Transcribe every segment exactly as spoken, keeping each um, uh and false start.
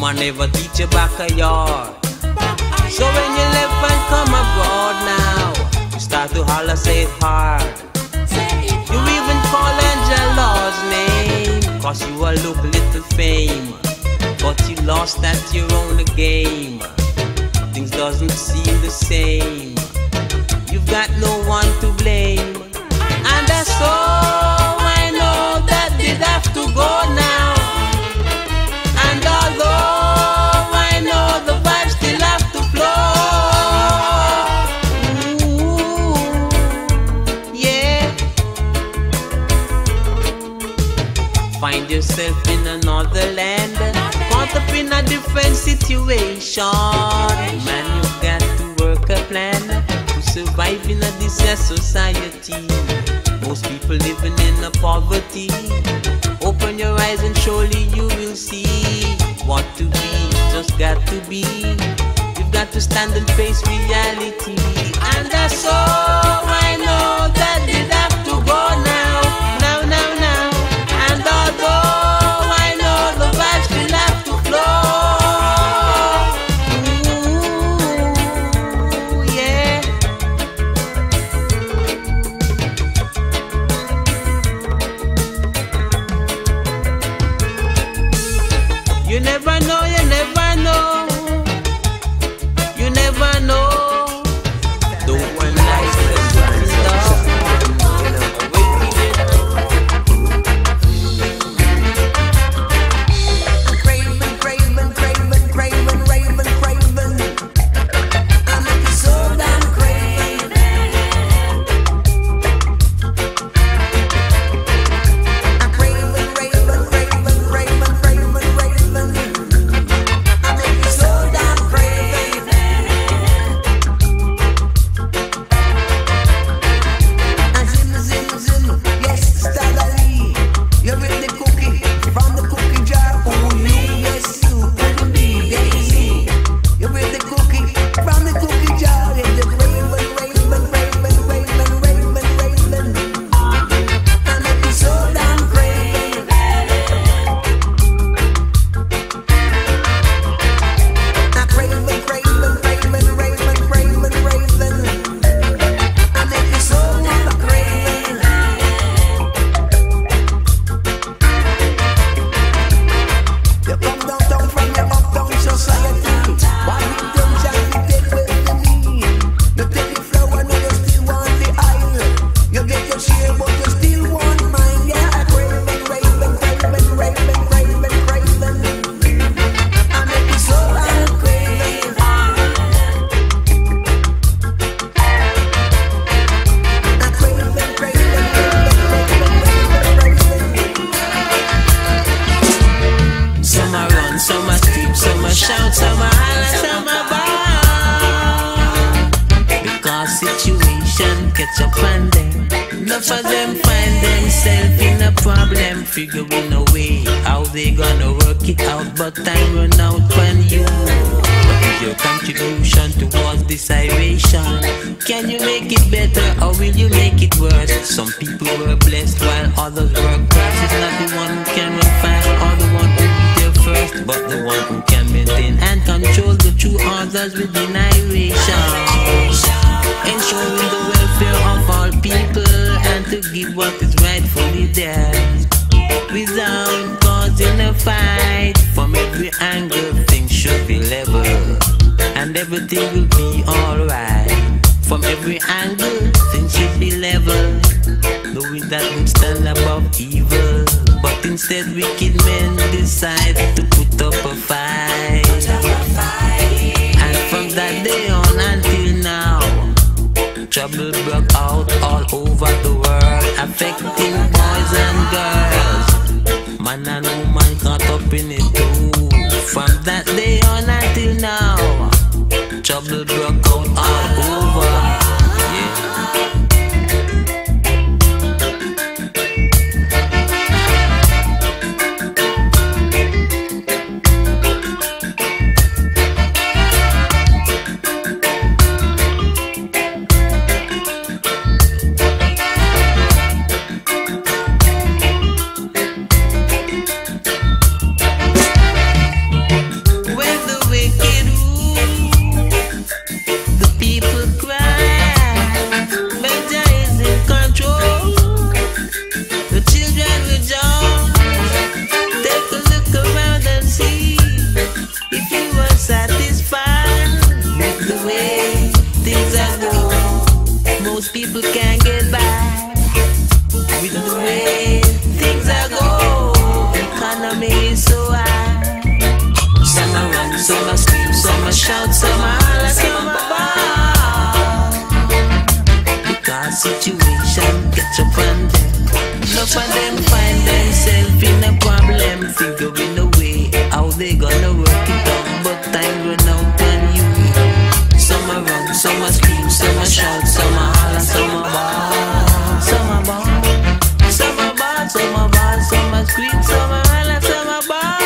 woman never teach you backyard. So when you live and come abroad now, you start to holler, say it hard. You even call Angelo's name, cause you a look little fame, but you lost at your own game. Things doesn't seem the same. You've got no one to blame, and that's all I know, that did have to go now. And although I know the vibes still have to flow. Ooh, yeah. Find yourself in another land, caught up in a different situation. Man, you've got to work a plan to survive in a distressed society. Most people living in a poverty. Open your eyes and surely you will see what to be, just got to be. You've got to stand and face reality. And that's all I know, that it have to go now. Now, now, now. And although I know the vibes still have to flow. Ooh, yeah. You never know, you never know, you never know. The one life is in love. Raven, Raven, Raven, Raven, Raven, Raven. I'm looking so damn crazy. I'm Raven, Raven, Raven, Raven, Raven, Raven. I'm looking so damn crazy. And zim, zim, zim, yes, steadily. You're in the cookie, from the cookie jar. Oh, you, yes, you couldn't be daisy. You're in the cookie, from the cookie jar. In the raven, raven, raven, raven, raven, raven. I'm looking so damn crazy. I'm raven, raven, raven, raven, raven, raven. I'm looking so damn crazy. You come down, down from your uptown society. Why you don't just take with the knee? You take the flower, now you still want the aisle. You get your share, but you still want mine. Yeah, I'm raving, raving, raving, raving, raving, raving. I make you so crazy. I'm raving, raving, raving, raving, raving, raving. Some are run, some are scream, some are shout, some are holler, some are bar. Because situation catch up on them. Enough of them find themselves in a problem, figuring a way how they gonna work it out. But time run out when you. What is your contribution towards this iration? Can you make it better or will you make it worse? Some people were blessed while others were cursed. It's not the one who can run fast or the one who will be there first, but the one who can maintain and control the true others within iration. Ensuring the welfare of all people and to give what is rightfully theirs, without causing a fight. From every angle things should be level, and everything will be alright. From every angle things should be level, knowing that we stand above evil. But instead wicked men decide to put up a fight. And from that day on until now, trouble broke out all over the world, affecting boys and girls. Man and woman caught up in it too. From that day on until now, trouble broke out all over. shout so my let's come about. Got situation, get your fun them. Look for them, find themselves in a problem. Think of in a way how they gonna work it out, but time run out and you. Some are run, some are scream, some are shout, some are holler, some are bow, some are bow, some are bow, some are bow, some are scream, some are holler, some are bow.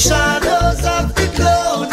Shadows of the clouds.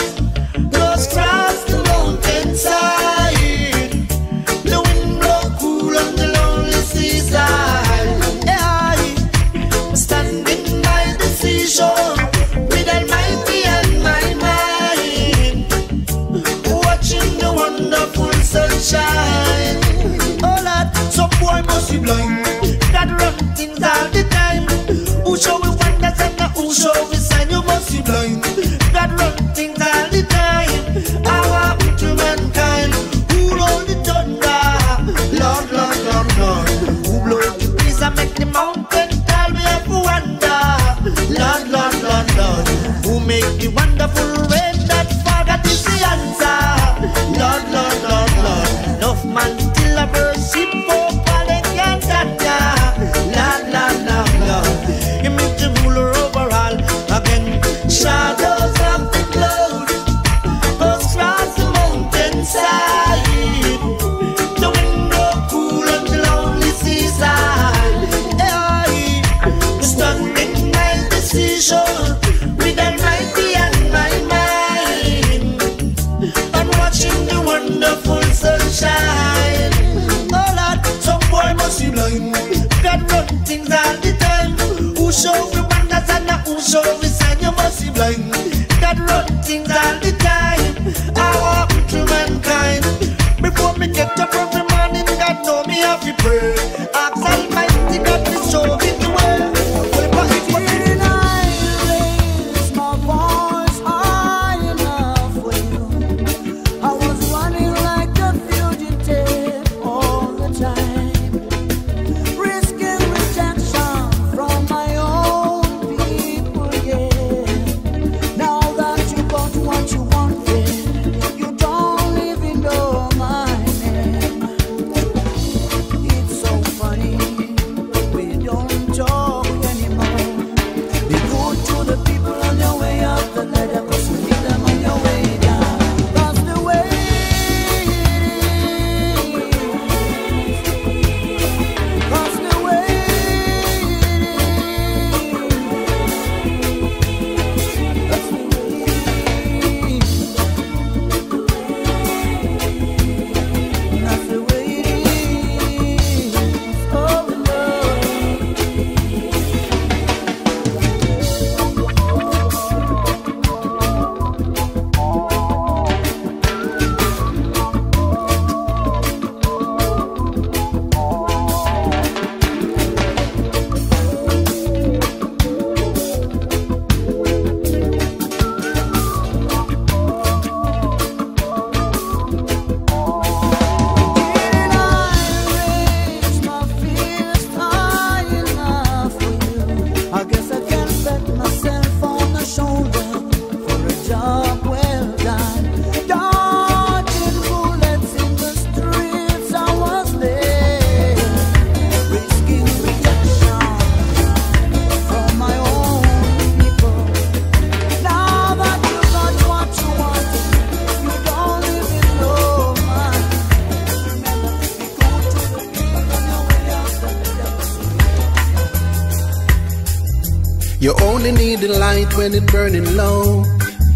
Only need the light when it's burning low.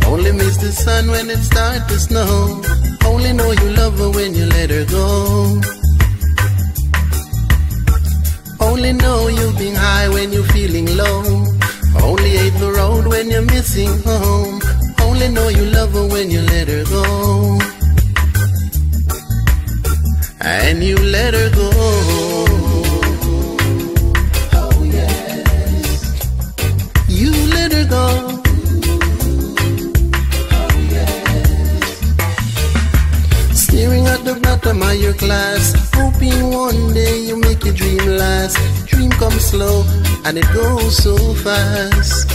Only miss the sun when it starts to snow. Only know you love her when you let her go. Only know you've been high when you're feeling low. Only hate the road when you're missing home. Only know you love her when you let her go. And you let her go. Bottom of your class, hoping one day you make your dream last. Dream comes slow and it goes so fast.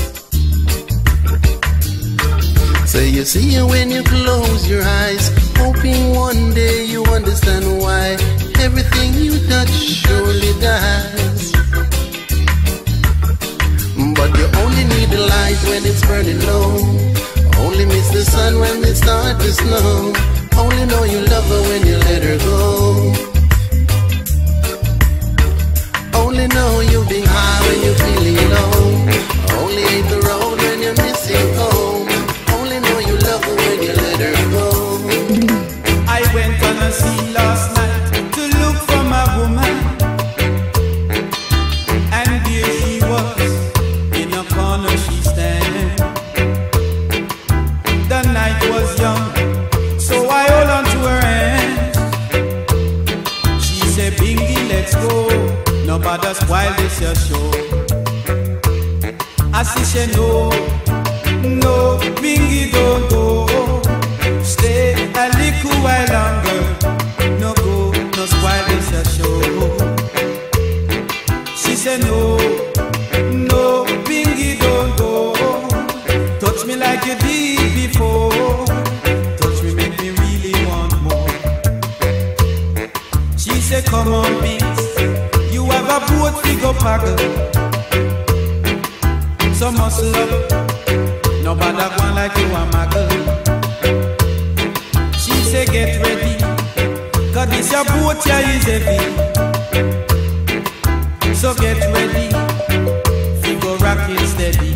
So you see it when you close your eyes, hoping one day you understand why everything you touch surely dies. But you only need the light when it's burning low. Only miss the sun when it starts to snow. Only know you love her when you let her go. Only know you've been high when you're feeling low. Only hate the road when you're missing home. Only know you love her when you let her go. I went on a sea last night to look for my woman, and here she was, in a corner she standing. The night was young, that's why this your show. I see she no, no, Bingy don't go. Stay a little while longer. No go, no spoil this your show. She said no, no, Bingy don't go. Touch me like you did before. Touch me make me really want more. She said come on Bingy. A boat we go paddle, so muscle up. Nobody one like you a muggle. She say get ready, cause this your boat here is heavy. So get ready, we go rock it steady.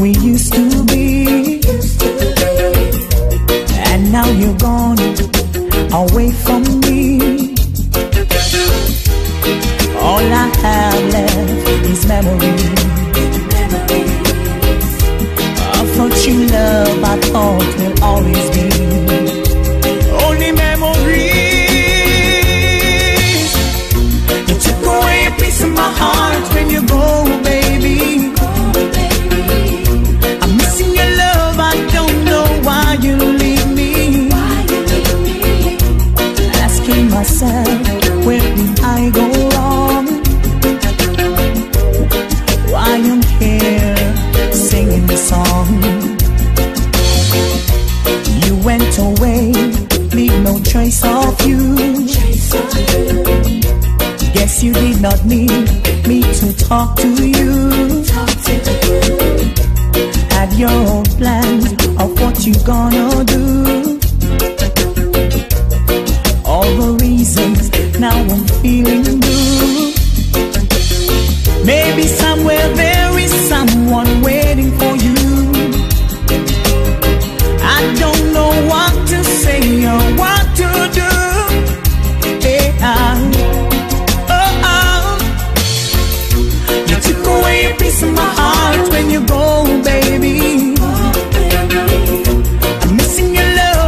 We used to be, and now you're gone away from me. All I have left is memories. I thought you love, I thought will always be only memories. You took away a piece of my heart when you go, baby. Where did I go wrong? Why I'm here singing this song? You went away, leave no trace of you. Guess you did not need me to talk to you. Had your own plans of what you gonna do. All the reasons, now I'm feeling blue. Maybe somewhere there is someone waiting for you. I don't know what to say or what to do. Yeah. Oh, oh. You took away a piece of my heart when you go, baby. I'm missing your love.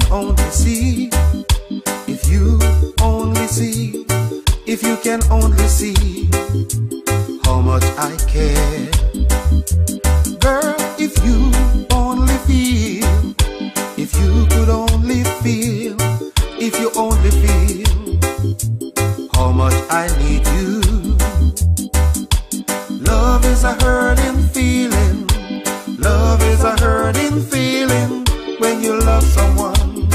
can only see, if you only see, if you can only see how much I care. Girl, if you only feel, if you could only feel, if you only feel how much I need you. Love is a hurting feeling, love is a hurting feeling. When you love someone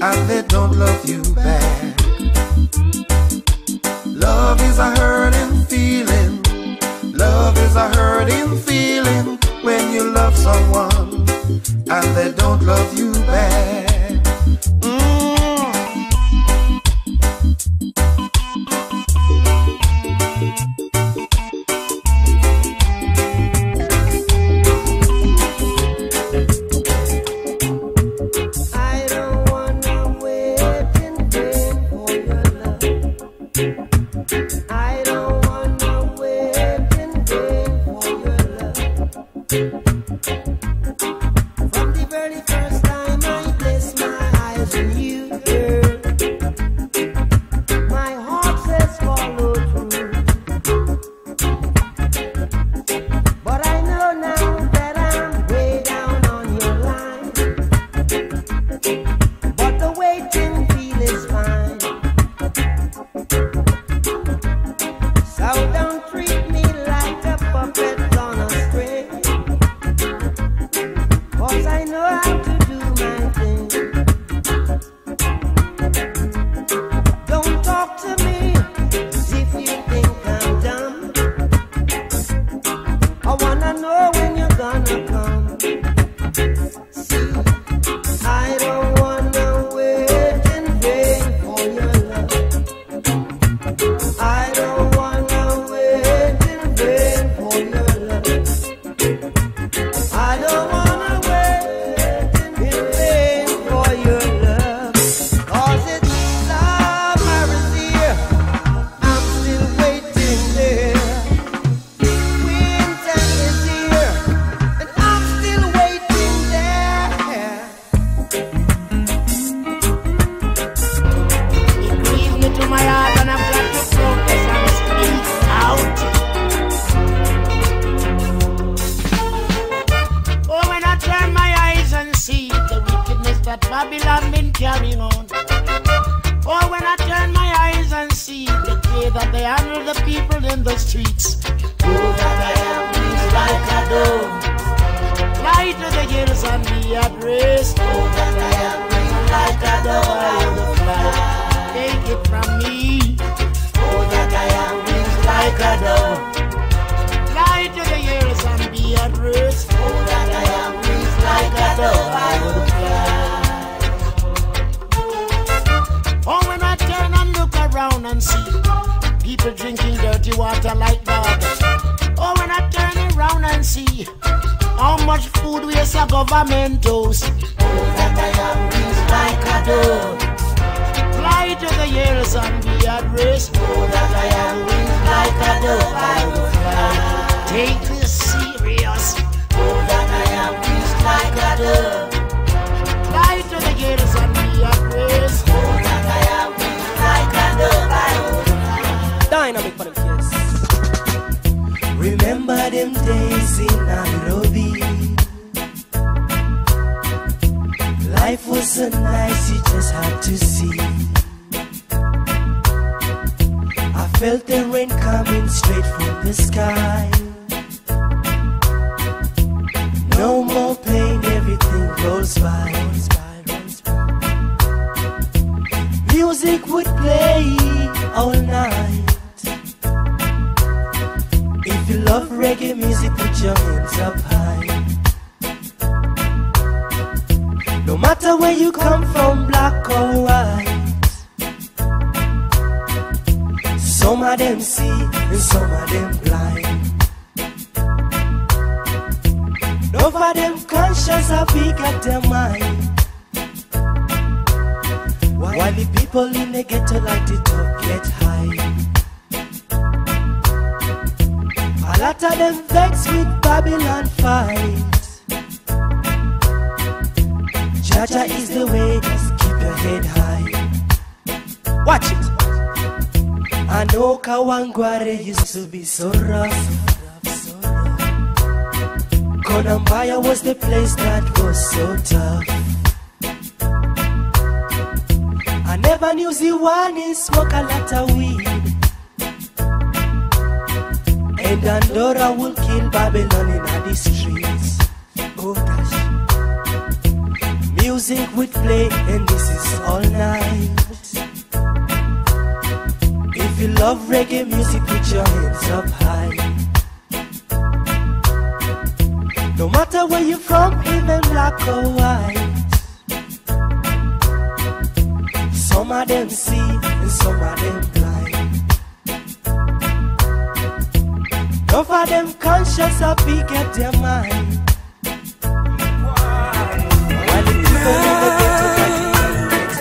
and they don't love you back. Love is a hurting feeling, love is a hurting feeling. When you love someone and they don't love you back. Jaja is the way. your head high. Watch it. I know Kawangware used to be so rough. Konambaya was the place that was so tough. I never knew Ziwani smoke a lot of weed, and Andorra will kill Babylon in the streets. Oh gosh. Music would play and this is all night. If you love reggae music, put your hands up high. No matter where you're from, even black or white, some of them see and some of them blind. None of them conscious or big at their mind. While the people in the ghetto got it right.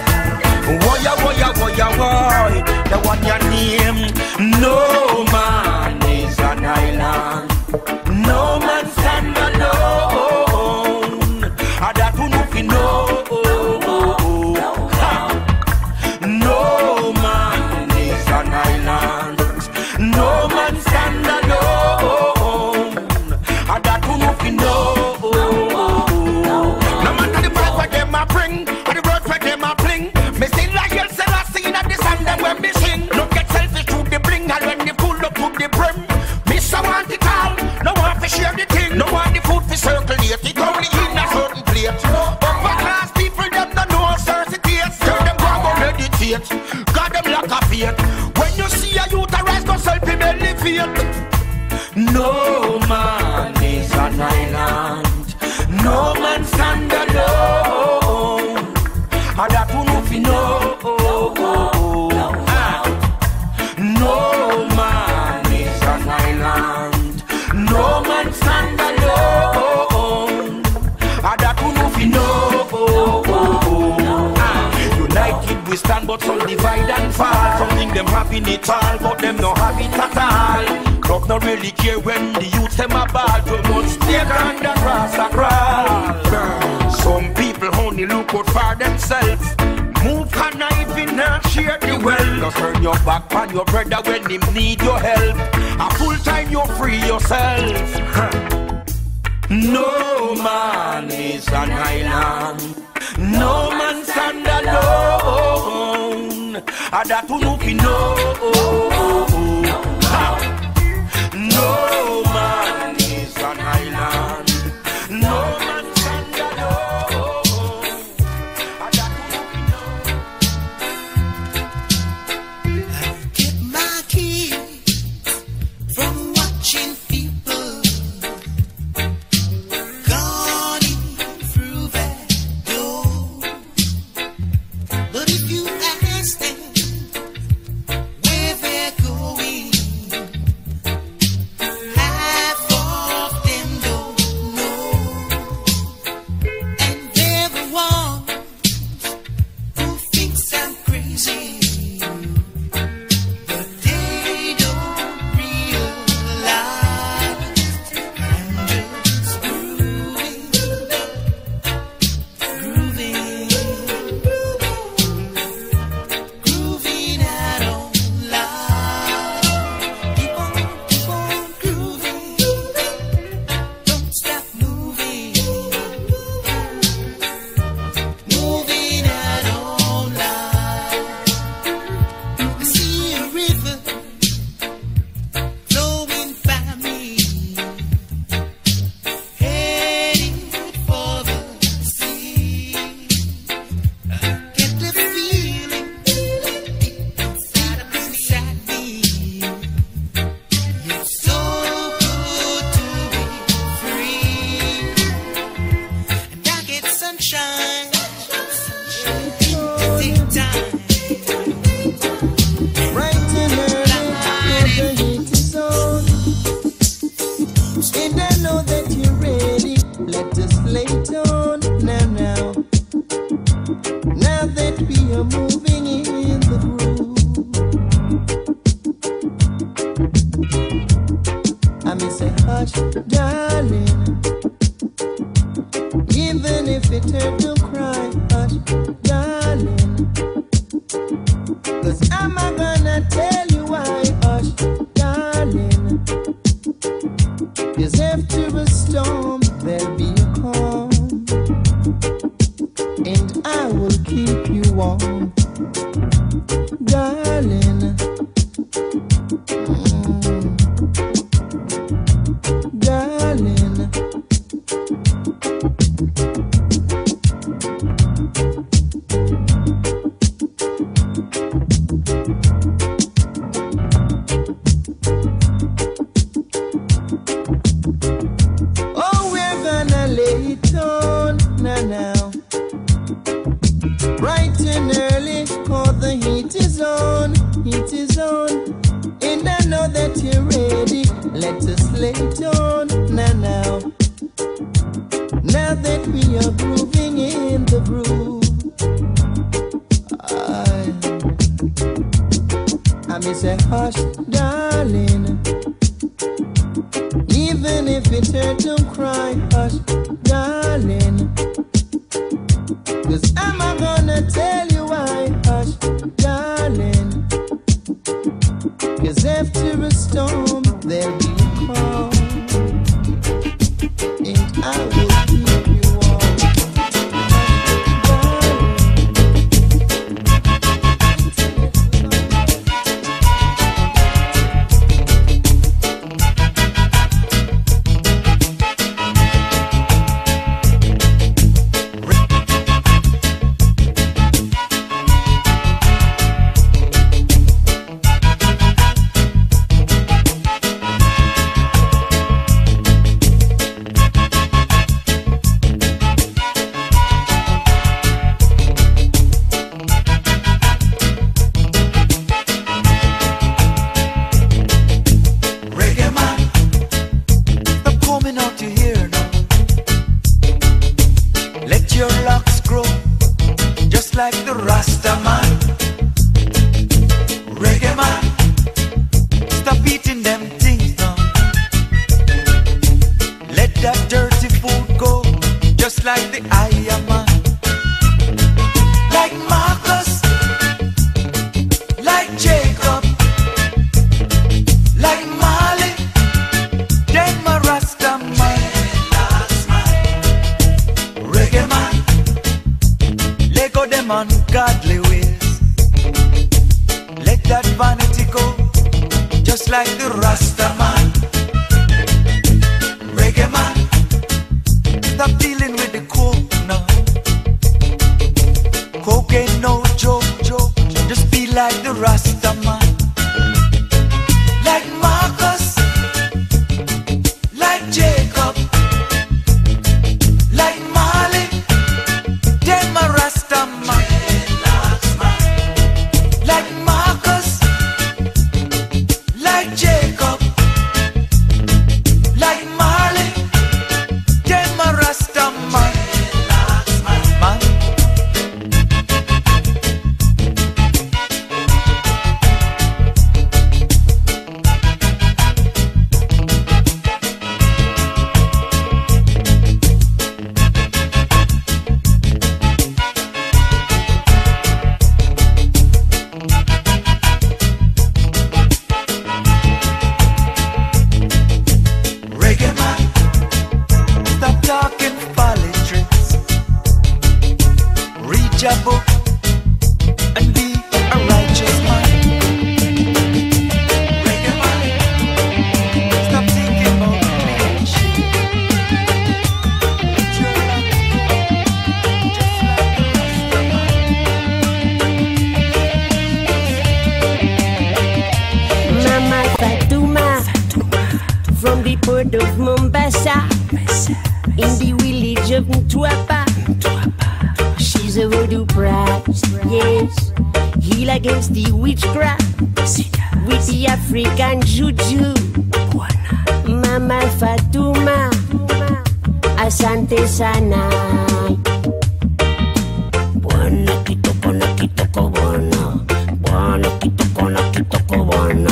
Woya, woya, woya, woy, the one your name. No man is an island. No man stand alone. I that you know you know. No man is an island. No man stand alone. I that you know you know. No matter the words where them a bring, or the words where them a bling, me still like you said I sing at the sand and when me sing. Don't get selfish to the bling, and when you pull up to the brim, miss I want it all. No one to share the thing, no one the food to circulate. It only in a certain plate. Upper class people, them don't know certain dates. Tell them go and go meditate. Got them lack of faith. When you see a youth arise, go self benefit. No man is an island. No man stand alone. And that you know if you know. No man is an island. No man stand alone. I that you know we know. United we stand, but some divide and fall. Some think them having it all, but them no have it at all. Club not really care when the youth them a ball. Too much take on the grass a crawl. Some people only look out for themselves. Move a knife in and share the wealth. Just turn your back on your brother when him need your help. A full time you free yourself. Huh. No man is an island. No man stand alone. A that you know you know. No man is an island. No man. Darling, even if it hurt to cry, hush, darling. I will keep you warm, darling. Mm. Darling. Oh, we're gonna lay it on now. Bright and early, cause the heat is on, heat is on. And I know that you're ready, let us lay it on now, now. Now that we are grooving in the groove. I, I may say hush, darling. Even if it's hurt, don't cry, hush, darling. Cause am I gonna tell you why, hush, darling? Cause after a storm, there'll be a calm. And I will like the Rasta man, reggae man, stop eating them things now. Let that dirty food go, just like the Aya man. Like Marcus, like Jacob, like Marley, then my Rasta man, reggae man. Them ungodly ways, let that vanity go, just like the Rasta man, reggae man. Stop dealing with the coke now. Coke ain't no joke, joke. Just be like the Rasta man, like Marcus, like Jacob. Read your book and be a righteous man, reggae man. Stop thinking about the Mama Fatuma from the port of Mombasa, in the village of Mtwapa. She's a voodoo prize, yes. Heal against the witchcraft with the African juju. Mama Fatuma, asante sana. Buona kitokona kitokona, buona kitokona kitokona.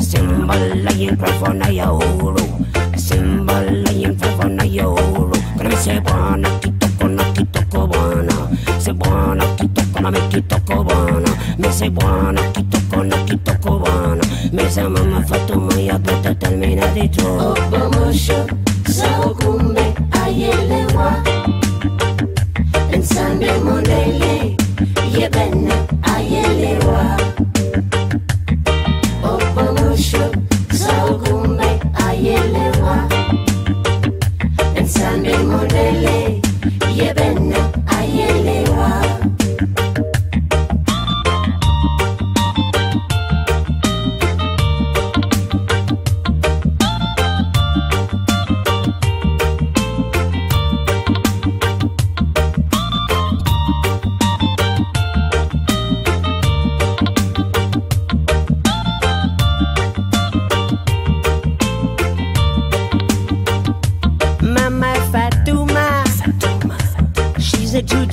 Simbala yinfafona ya oro, simbala yinfafona ya oro. Kana se buona kitokona kitokona. Me say buona, quito con me quito cubana. Me say buona, quito con me quito cubana. Me say Mama Fatuma ya puta termina de todo. Obamasho, sao kumbe ayelewa, and Sunday morning.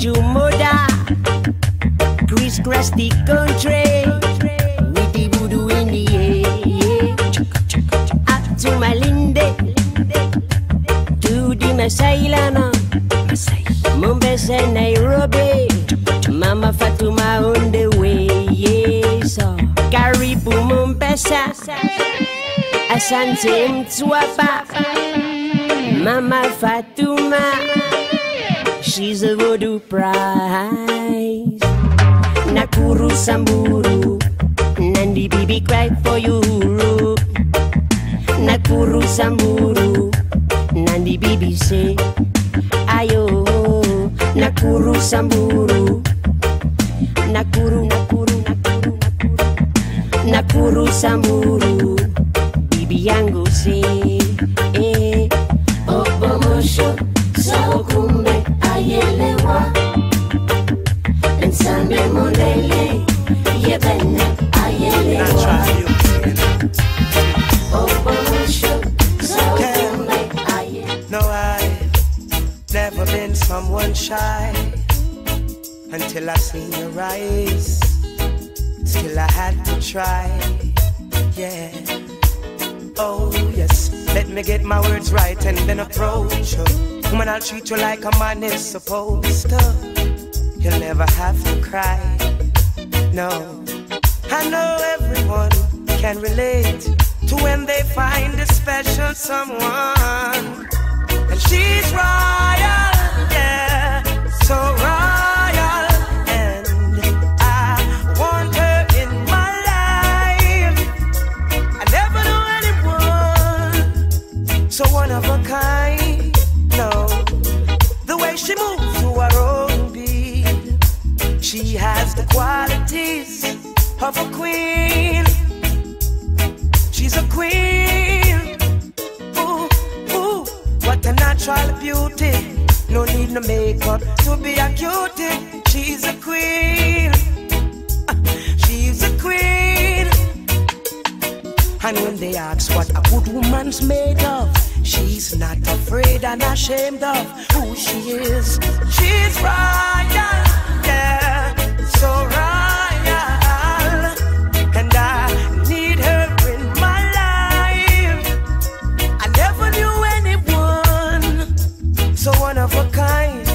Jumoda, crisscross the country with the voodoo in the air. Up to Malindi, to the Maasai Lama, Mombasa, Nairobi, Mama Fatuma on the way. So Karibu Mombasa, asante Mtwapa, Mama Fatuma. She's a voodoo prize. Nakuru Samburu, Nandi Bibi cried for you. Nakuru Samburu, Nandi Bibi say ayo. Nakuru Samburu, Nakuru, Nakuru, Nakuru, Nakuru, Nakuru Samburu, Bibi yangu say eh. Obomosho Saokumbe Yelewa and Sunday Molele, Yebene, Ayelewa. Oh, Bomisho, so I no, I've never been someone shy until I seen your eyes. Still, I had to try, yeah. Oh, yes, let me get my words right and then approach you. Woman, I'll treat you like a man is supposed to. You'll never have to cry. No, I know everyone can relate to when they find a special someone. And she's royal, yeah, so royal. And I want her in my life. I never knew anyone so one of a kind. She moves to her own beat. She has the qualities of a queen. She's a queen. Ooh, ooh, what a natural beauty. No need no makeup to be a cutie. She's a queen. She's a queen. And when they ask what a good woman's made of, she's not afraid and ashamed of who she is. She's royal, yeah, so royal. And I need her in my life. I never knew anyone so one of a kind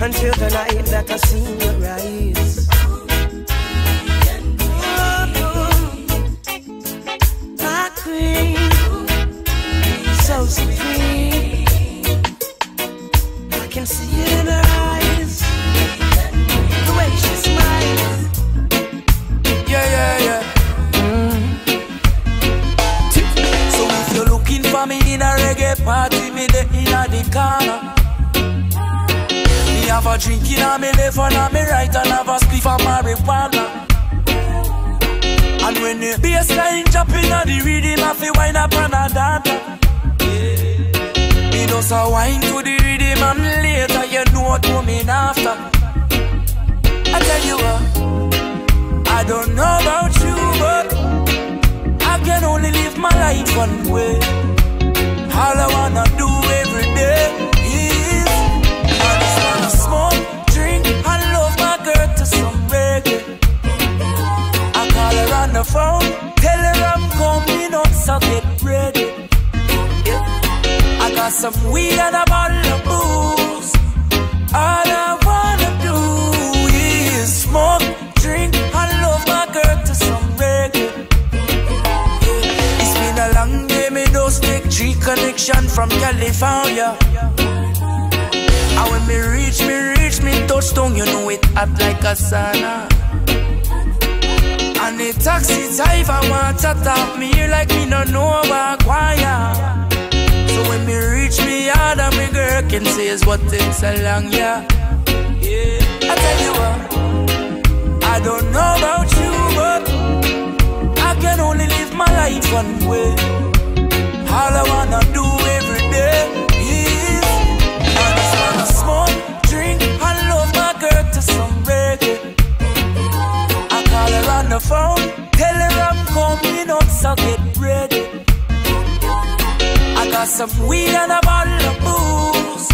until the night that I seen your eyes. Oh, my queen, so supreme. I can see it in her eyes, the way she smiles. Yeah, yeah, yeah. Mm. So if you're looking for me in a reggae party, me there in a the corner. Me have a drink in a me left and a me right, and have a spliff of marijuana. And when the bassline jumping on the rhythm, I feel wind up and a dance. Just a wine to the rhythm and later you know what coming after. I tell you what, I don't know about you, but I can only live my life one way. All I wanna do every day is I just wanna smoke, drink, and love my girl to some reggae. I call her on the phone, tell her I'm coming up, so get ready. Got some weed and a bottle of booze. All I wanna do is smoke, drink, and love my girl to some reggae. It's been a long day, me no stick G connection from California. And when me reach, me reach, me touchdown, you know it hot like a sauna. And the taxi driver wants to talk me like me no know about choir. When me reach me out and me girl can say is what takes so long, yeah. Yeah. I tell you what, I don't know about you, but I can only live my life one way. All I wanna do every day is I just wanna smoke, drink, and love my girl to some reggae. I call her on the phone, tell her I'm coming up, so get ready. Got some weed and a bottle of booze.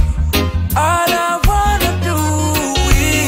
All I wanna do is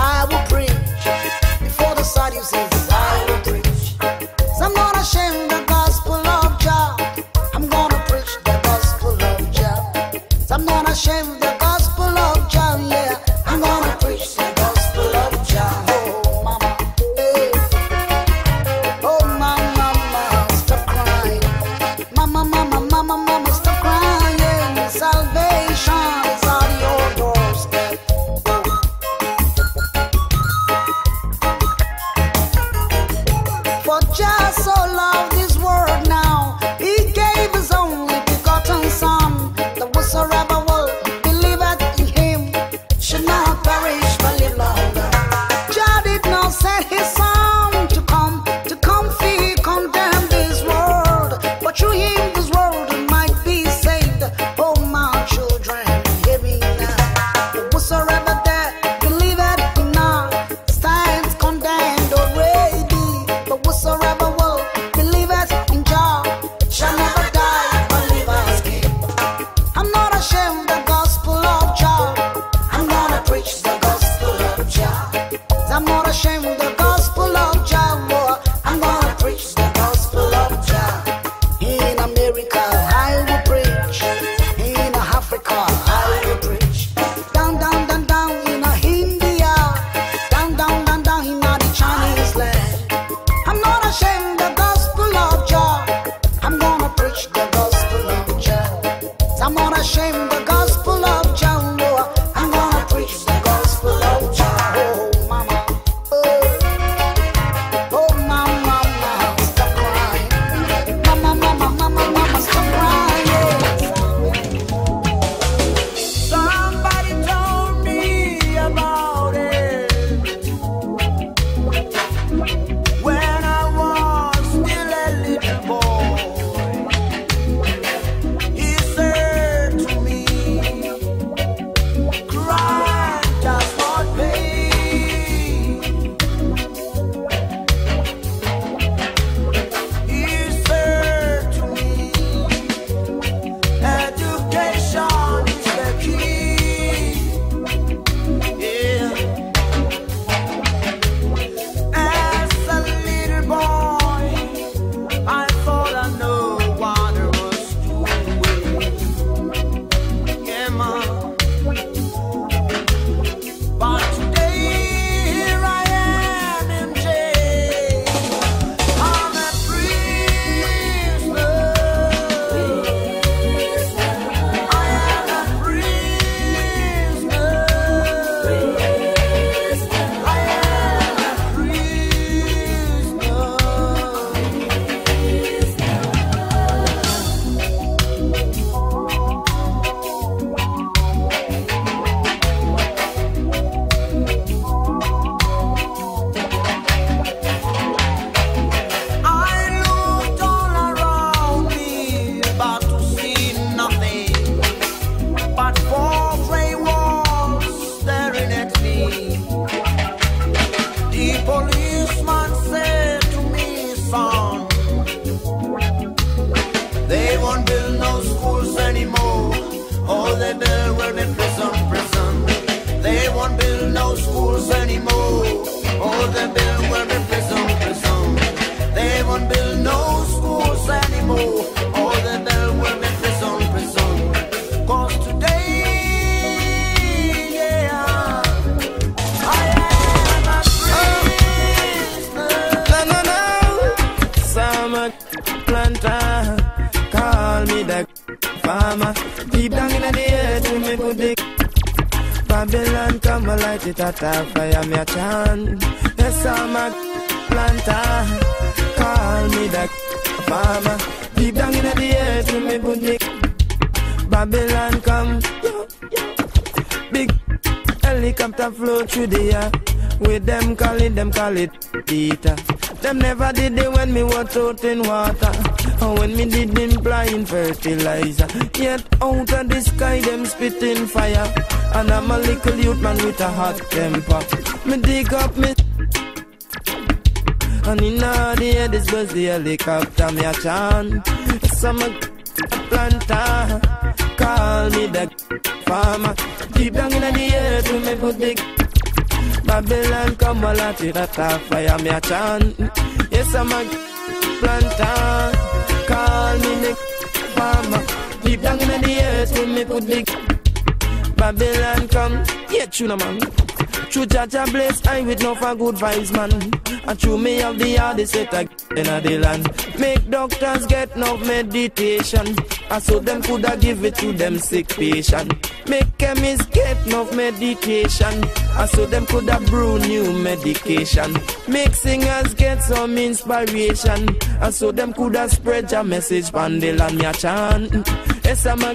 I will preach. Before the Sadducees, I will preach. So I'm not ashamed of the gospel of Jah. I'm gonna preach the gospel of Jah. So I'm not ashamed of the gospel of Jah, yeah. I'm gonna preach the gospel of Jah. Oh, mama. Hey. Oh, mama, mama, stop crying. Mama, mama, mama, mama, stop crying. Salvation. Jah so loved this world now, He gave His only begotten Son, that whosoever will believe in Him should not perish but live longer. Jah did not send His Son to come, to come fear, condemn this world, but through Him this world might be saved. Oh my children, hear me now. That whosoever that believe in Him stands condemned already, but whosoever shame with the gospel of Jah, I'm gonna preach the gospel of Jah. In America, I will preach. In Africa, I will preach. Down, down, down, down in India. Down, down, down, down in the Chinese land. I'm not ashamed of the gospel of Jah. I'm gonna preach the gospel of Jah. I'm not ashamed of the gospel of Jah. I'm gonna preach the gospel of Jah. Deep down in the earth, we may put the Babylon come and light it at a fire, me a chant. Yes, I'm a planter, call me the farmer. Deep down in the earth, we may put the Babylon come. Big helicopter flow through the air, with them call it, them call it Peter. Them never did it when me was out in water, and when me did them blind fertilizer. Yet out of the sky them spitting fire, and I'm a little youth man with a hot temper. Me dig up me, and in the air this was the helicopter. Me a chant, yes, I'm a planter, call me the farmer. Deep down in the earth we me put the Babylon come a lot of that I fire me a chant. Yes, I'm a planter. Call me the farmer. Deep down in the earth when me put the Babylon come. Yeah, true, man. True, Jaja bless I with no for good vibes, man. And true, me have the hardest set I in the land. Make doctors get no meditation. And so them could I give it to them sick patient. Make chemists get enough medication. And so them could have brew new medication. Make singers get some inspiration. And so them could have spread your message pandela and your chant. Yes, I'm a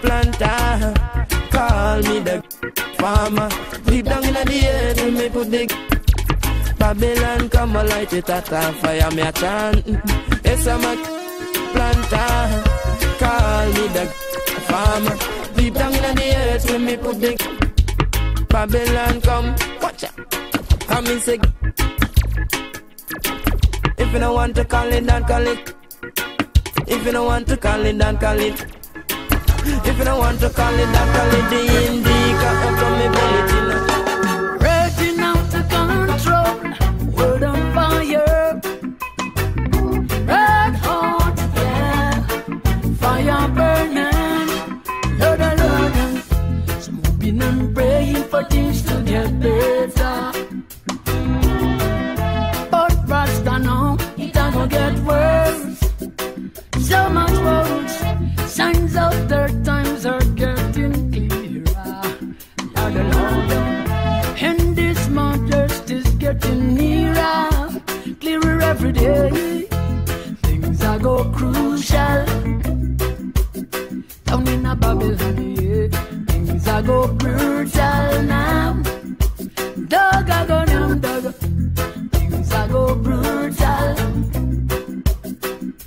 planter. Call me the farmer. Deep down in the earth and me put the Babylon come a light it at a fire me a chant. Yes, I'm a planter. Call me the farmer. Deep down in the earth when me put the Babylon come. Watch out, come and say. If you don't want to call it, don't call it. If you don't want to call it, don't call it. If you don't want to call it, don't call it. The indica come from me bulletin. Raging out of control, world on fire. Red hot, yeah, fire burning. And praying for things to get better, but Rasta now it gonna get worse. So much worse. Signs out their times are getting clearer. Now the Lord and this mother's is getting nearer, clearer every day. Things are go crucial down in a Babylon. I go brutal now. Dog, I go now, dog. Things I go brutal.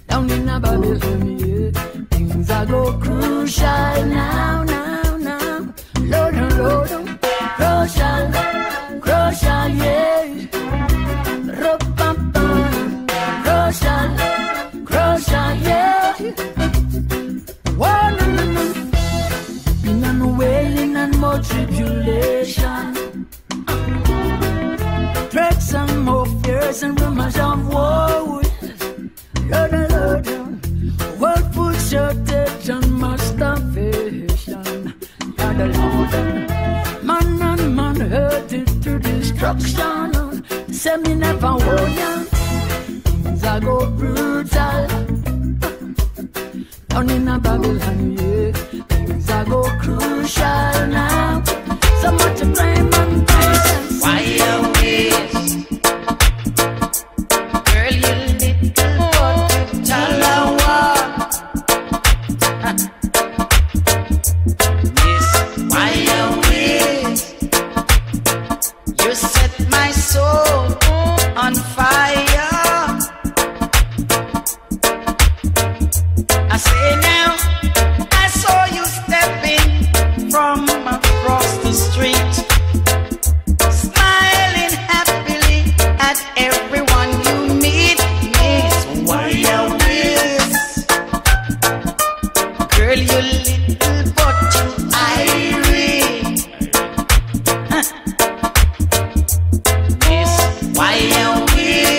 Down in a Babylon, yeah. Things I go crucial now, now, now. Load on, load on. Crucial, crucial, yeah. Ro-pam-pam. Crucial, crucial, yeah. One, no, no, no. Wailing and more tribulation, threats and more fears and rumors of war. Lord, Lord, world food shortage and masturbation. Lord, Lord, man and man hurted to destruction. Say me never warning. Things I go brutal down in a Babylon, yeah. I go crucial now. So much of time and patience. Why you waste? Girl, you little water talawa. Yes, why you waste? You set my soul on fire. I say now. From across the street, smiling happily at everyone you meet. Yes, why you miss? Girl, you little but you irate. Yes, why you miss?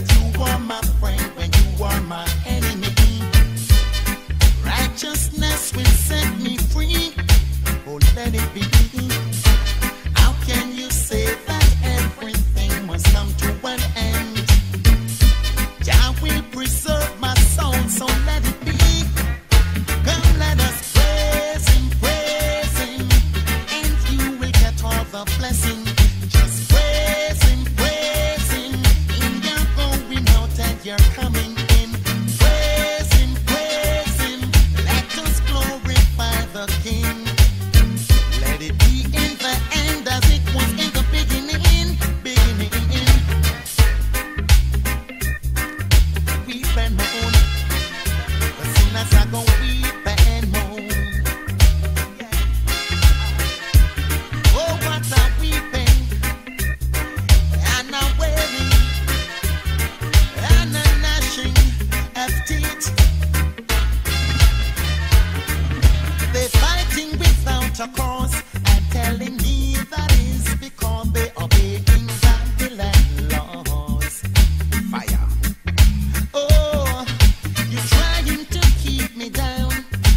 that you are my friend when you are my enemy. Righteousness will set me free. Oh, let it be. How can you say that everything must come to an end? Jah will preserve my soul, so let it be. Come, let us praise Him, praise Him, and you will get all the blessing. Just praise Him, praise Him, in your going out and your coming in. Praise Him, praise Him, let us glorify the King. Let it be in the end as it was in the beginning, beginning. Weep and moan, the sinners are gonna weep and moan. Oh, what a weeping and a wailing and a gnashing of teeth. They're fighting without a cause. Telling me that is because they are obeying Babylon laws. Fire. Oh, you're trying to keep me down,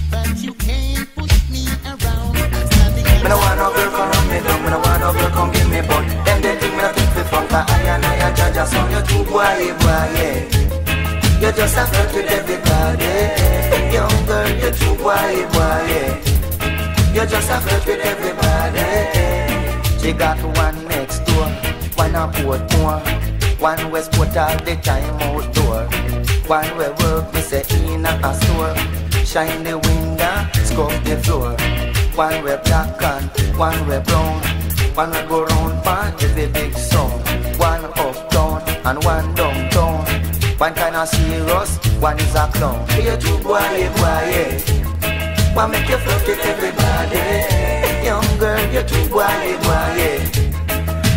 but you can't push me around. I'm standing in. Me no want no girl come me down. Me no want no girl come give me bun. Them they think me no fit for fun. But I and I and judge us on you two boy, boy, yeah. You just a flirt with everybody, yeah. Young girl, you two boy, boy, yeah. You just a flirt with everybody. She got one next door, one a Portmore, one Westport all the time outdoor. One where work, me say in a store. Shine the window, scuff the floor. One where black and one where brown. One where go round for every big song. One uptown and one downtown. One kind of serious, one is a clown. You two boy, boy, why make you flirt with everybody? Young girl, you're too wild, wild.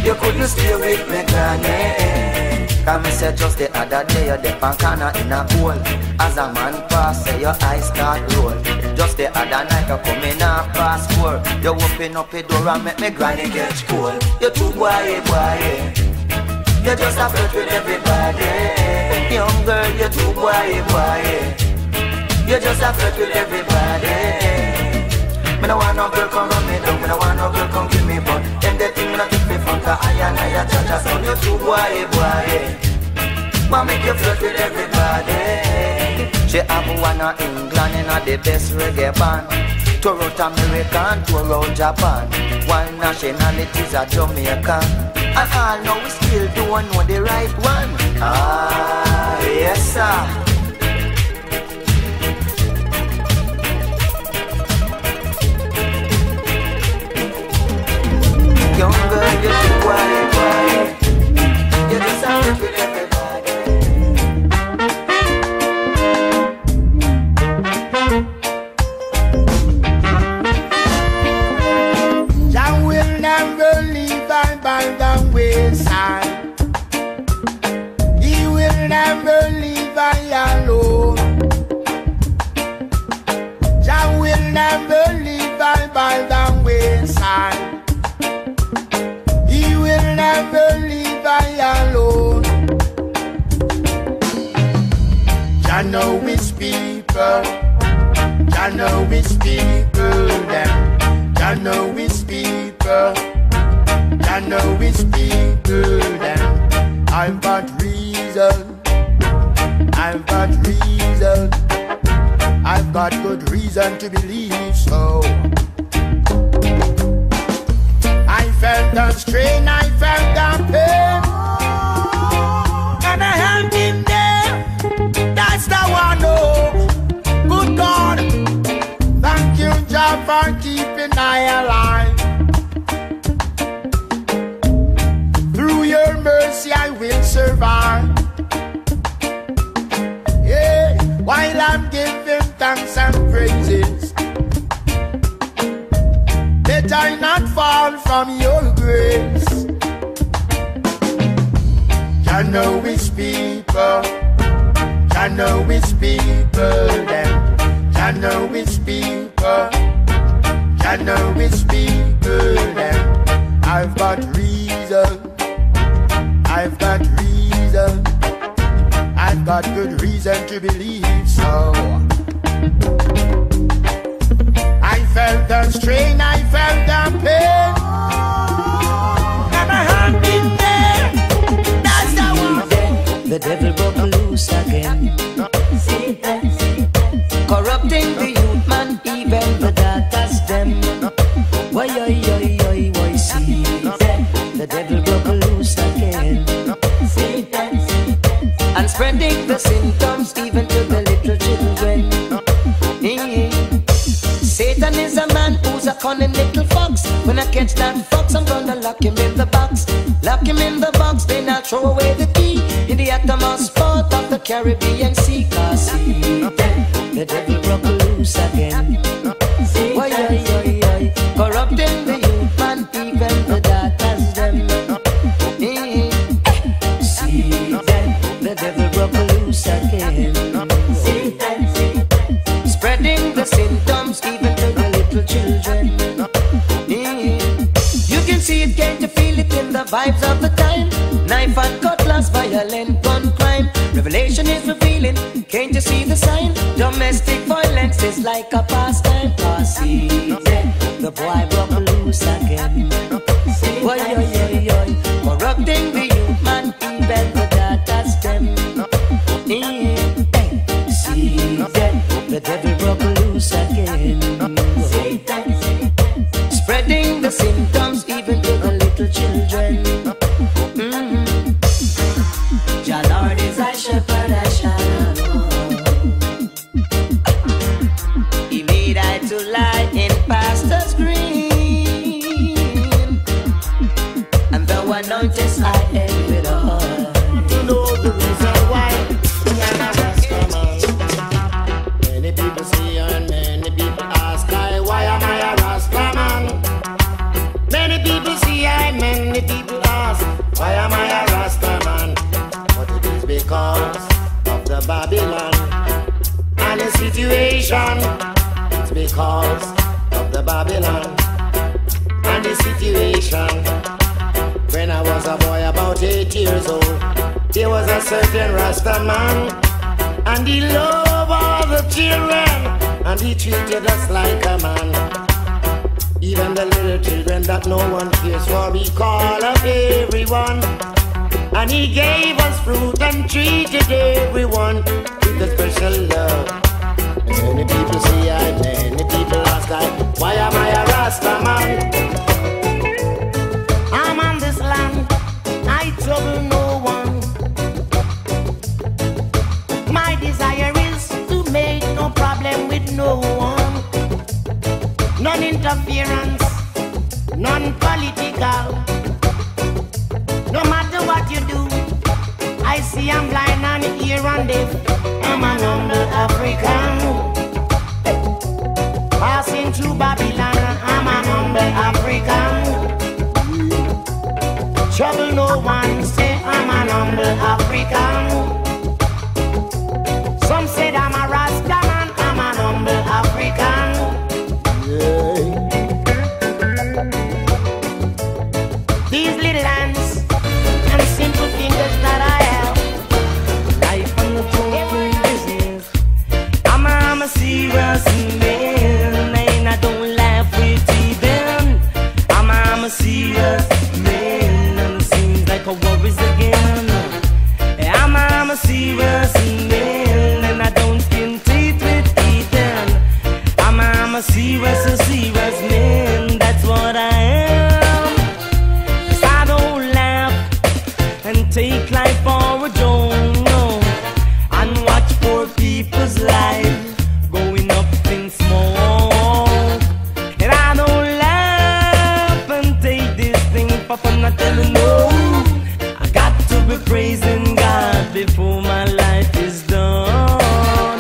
You couldn't stay with me, granny. Come and say just the other day you're the pancana in a pool. As a man pass, say your eyes start roll. Just the other night you come in a past four. You open up a door and make me granny get cool. You're too wild, wild. You just a flirt with everybody. Young girl, you're too wild, wild. You just a flirt with everybody. Me no want no girl come run me down. Me no want no girl come give me bun. Them they think me no take me fun. Cause I and I a judge us on you two boy, boy. Wanna make you flirt with everybody. She have one in England in a the best reggae band. Tour out America and tour out Japan. One nationality's a Jamaican. And all now we still don't know the right one. Ah, yes sir. Young girl, you're too wild, wild. You're the sound with everybody. I will never leave by, by the wayside. He will never leave I alone. I will never leave I by the wayside. Never leave I alone. Jah know his people. Jah know his people. Them. Jah know his people. Jah know his people. Them. I've got reason. I've got reason. I've got good reason to believe so. I felt the strain, I felt the pain. And I held him there. That's the one, oh. Good God. Thank you, Jah, for keeping I alive. Through your mercy I will survive. Yeah, while I'm giving thanks and praises. Let I not fall from your grace. Jah know his people. Jah know his people. Them. Jah know his people. Jah know his people. Them. I've got reason. I've got reason. got good reason to believe so. I felt the strain, I felt the pain, and my heart beat there. That's the one thing. The devil broke loose again, corrupting the youth man, even the daughters them. Why, why, why, why, why, see them? The devil broke loose again, and spreading the symptoms even to the little children. Satan is a man who's a cunning little fox. When I catch that fox, I'm gonna lock him in the box. Lock him in the box, then I'll throw away the key in the uttermost part of the Caribbean Sea. Cause see them, the devil broke loose again. Why, why, why, why, corrupting the youth man, even the daughters them. Again. Spreading the symptoms even to the little children. You can see it, can you feel it in the vibes of the time? Knife and cutlass, violent gun crime. Revelation is revealing, can't you see the sign? Domestic violence is like a pastime. Cause see then, the boy broke loose again. Oy, oy, oy, oy. Corrupting the youth man, even the daughters them. See them, the devil broke loose again. Spreading the symptoms even to the little children. Mm-hmm. Your Lord is a shepherd, I shall know. He made I to lie in pastor's green, and thou anointest I am with all. You know the reason why. Of the Babylon and the situation, it's because of the Babylon and the situation. When I was a boy about eight years old, there was a certain Rasta man, and he loved all the children, and he treated us like a man. Even the little children that no one cares for, we call up everyone. And he gave us fruit and treated everyone with a special love. Many people see I, many people ask I, why am I a Rasta man? I'm on this land, I trouble no one. My desire is to make no problem with no one. Non-interference, non-political. No matter what you do, I see I'm blind and ear and deaf. I'm an humble African, passing through Babylon. I'm an humble African, trouble no one. Say I'm an humble African. Some said I'm a Rasta man. I'm an humble African. Yeah. These little hands, simple fingers that I have. Life on the phone business. I'm a, I'm a serious man, and I don't laugh with even. I'm a, I'm a serious man, and it seems like a worries again. I'm a, I'm a serious man, and I don't skin teeth with even. I'm a, I'm a serious, a serious man, that's what I am. Take life for a joke, no, and watch poor people's lives going up in smoke. And I don't laugh and take this thing for fun, not telling no. I got to be praising God before my life is done.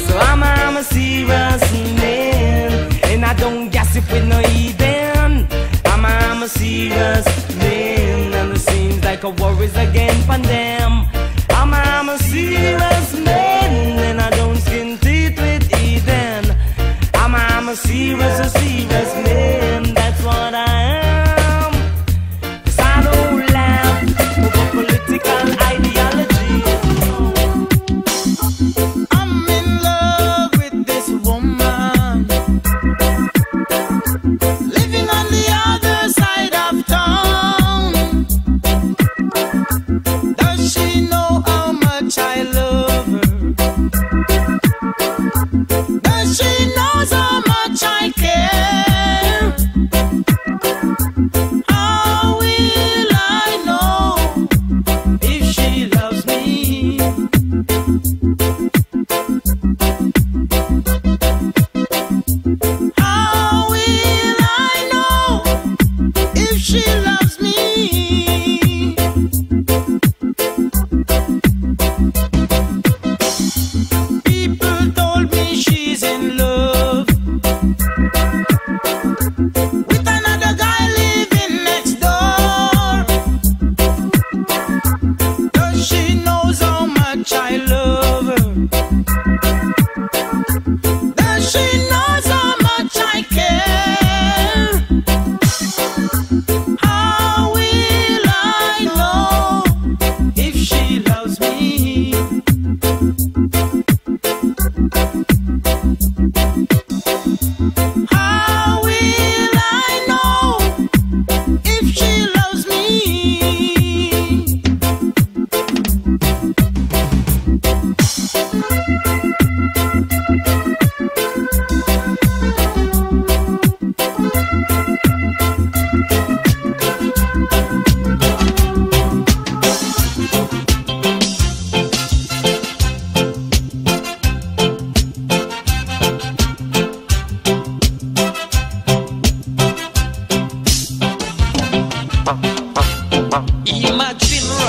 So I'm a, I'm a serious man, and I don't gossip with no heathen. I'm a, I'm a serious man, and it seems like a worries again for them. I'm a, I'm a serious man, and I don't skin teeth with Eden. I'm a, I'm a serious, a serious man, that's what I am. Cause I don't laugh over political ideology.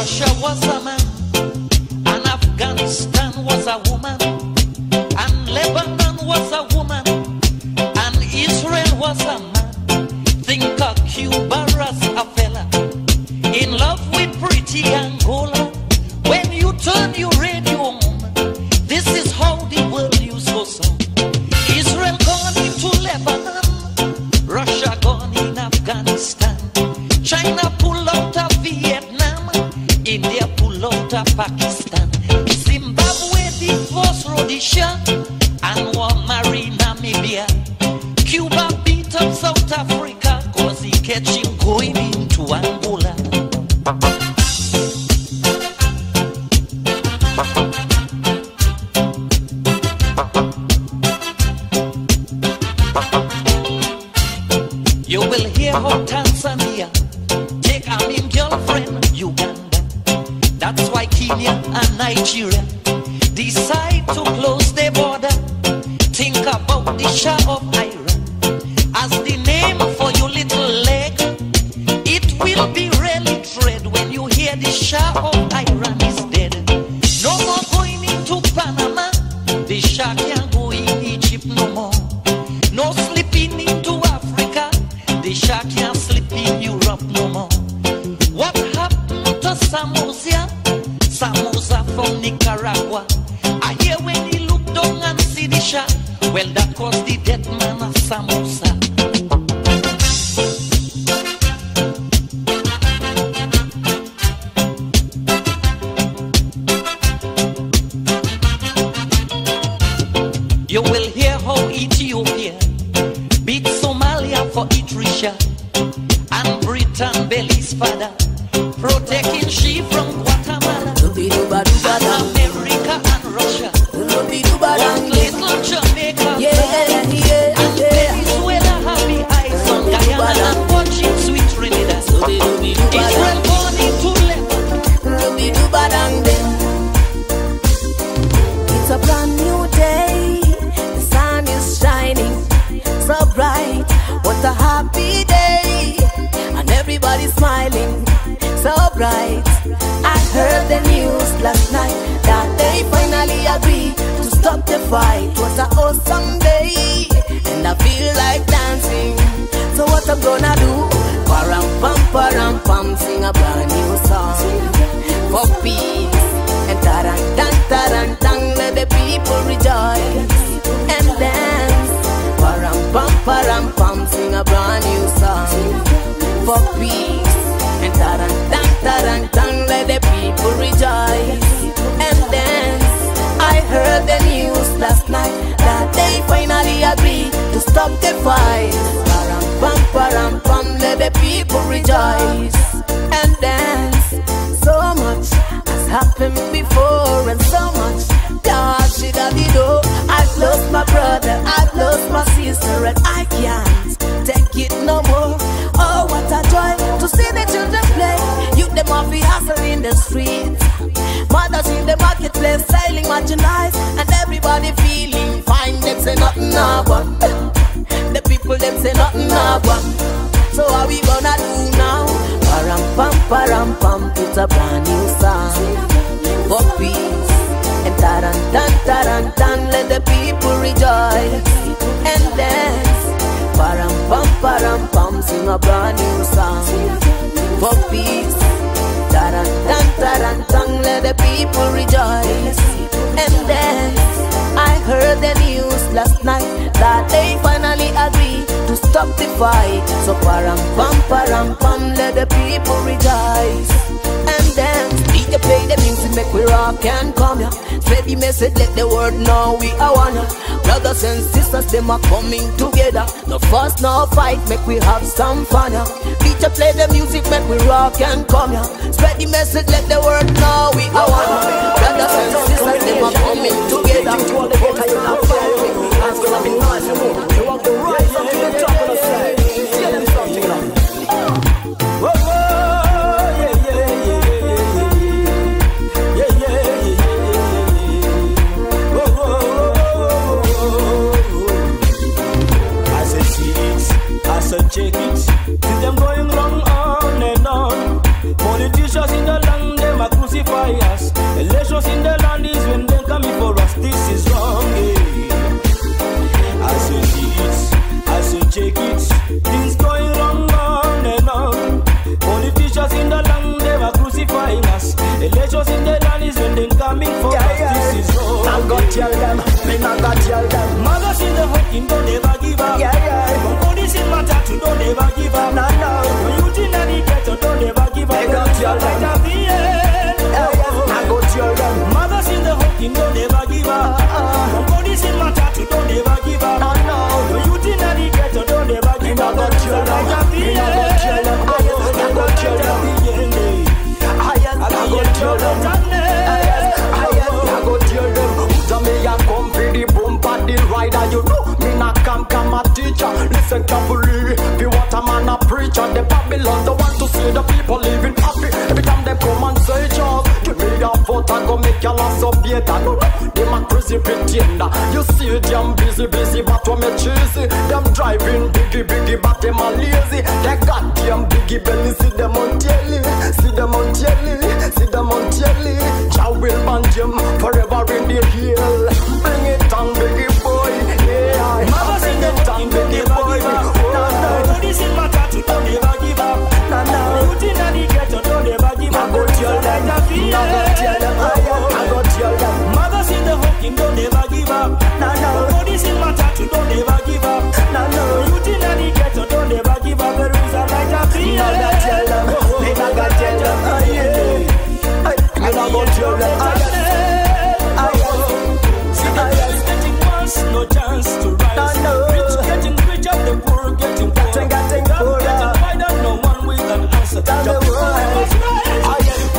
Russia was a man, and Afghanistan was a woman, and Lebanon was a woman, and Israel was a man. Think of Cuba as a fella, in love with pretty Angola. When you turn your radio on, this is how the world used to sound. Israel gone into Lebanon, Russia gone in Afghanistan, China pulled out of Vietnam, India pulled out of Pakistan, Zimbabwe divorced Rhodesia, and one married Namibia. Cuba beat up South Africa, cause he catch him going into Angola. You will hear how Tanzania take a mean girlfriend, Uganda. That's why Kenya and Nigeria decide to close their border. Think about the Shah of Iran as the name for your little leg. It will be really dread when you hear the Shah of Iran is dead. No more going into Panama, the Shah can't go in Egypt no more. No slipping into Africa, the Shah can't sleep in Europe no more. What happened to Samosia? Samosa from Nicaragua. I hear when he looked down and see the Shah, well that caused the dead man of Samosa. You will hear how Ethiopia beat Somalia for Eritrea, and Britain Belly's father protecting she from Guatemala, and America and Russia, and little Jamaica, and Venezuela have the eyes on Guyana and watching sweet Trinidad. Israel born into Lebanon. It's a brand new day. So bright, what a happy day, and everybody's smiling, so bright. I heard the news last night that they finally agreed to stop the fight. What a awesome day, and I feel like dancing. So what I'm gonna do? Param pam param pam, sing a brand new song for peace, and tarang tang tarang tang, let the people rejoice and dance. Param pam param pam, sing a brand new song for peace, and tarang tang tarang tang, let the people rejoice and dance. I heard the news last night that they finally agreed to stop the fight. Param pam param pam, let the people rejoice and dance. So much has happened before, and so much gosh it a do. I've lost my brother, I've lost my sister, and I can't take it no more. Oh, what a joy to see the children play. Youth them off the hustle in the streets, mothers in the marketplace selling merchandise, and everybody feeling fine. Them say nothing about the people, them say nothing about. So what we gonna do now? Param pam param pam, it's a brand new song for peace. And taran tan taran tan, let the people rejoice and dance. Param pam param pam, sing a brand new song for peace. Taran tan taran tan, let the people rejoice and dance. I heard the news last night that they finally agreed to stop the fight. So param pam param pam, let the people rejoice and dance. D J play the music, make we rock and come here. Spread the message, let the world know we are one. Brothers and sisters, them are coming together. No fuss, no fight, make we have some fun here. D J play the music, make we rock and come here. Spread the message, let the world know we are one. Brothers and sisters, them are coming together. No fuss, no fight, make we have some fun here. Check it, see them going wrong on and on. Politicians in the land, them kill them. Yes, I am, I go tear them. Uta me a come for the bump and the rider. You know me na come come a teacher. Listen carefully, be what a man a preacher. The Babylon, they want to see the people living happy. Every time they come and say just give me a vote and go make your last up yet. I know them a crazy pretender. You see them busy busy but when me cheesy. Them driving biggie biggie but them a lazy. They got them biggie belly, see them on telly, see them on telly, see them on telly. Jah will ban them forever in the hill. Bring it on, biggie boy, yeah. Mama bring it on, biggie boy. Nah nah, no this is my tattoo, don't never give up. Nah nah, you did not get to, don't never give up. I got your life, I got your life, I got your life. Mama see the hoping, don't never give up. Nah nah, no this is my tattoo, don't never give up. Nah nah, you did not get to, don't never give up. There is a light I feel. I got your love, I got. See the rich getting worse, no chance to rise. Rich getting richer, the poor getting poor. Dumb getting wider, no one with an answer. The world,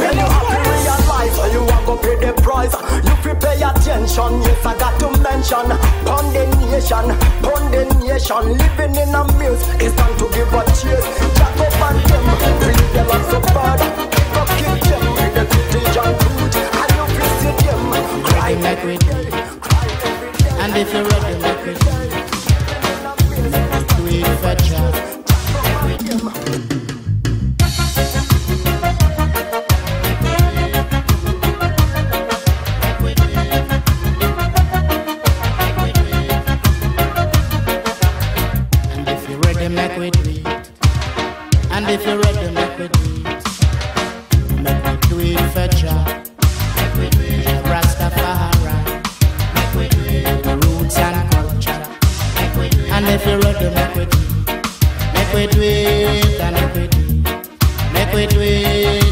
when you happy in your life, you are gonna pay the price. You feel pay attention, yes I got to mention. Condemnation, condemnation, living in a muse. It's time to give a chase. Jack up and them, feel them are so bad. Kick them with the footage and food. And you feel see them crying every day. And if you rub them every day, do it for Jack. Jack up them. Make we do it, and if you're ready, make we do it.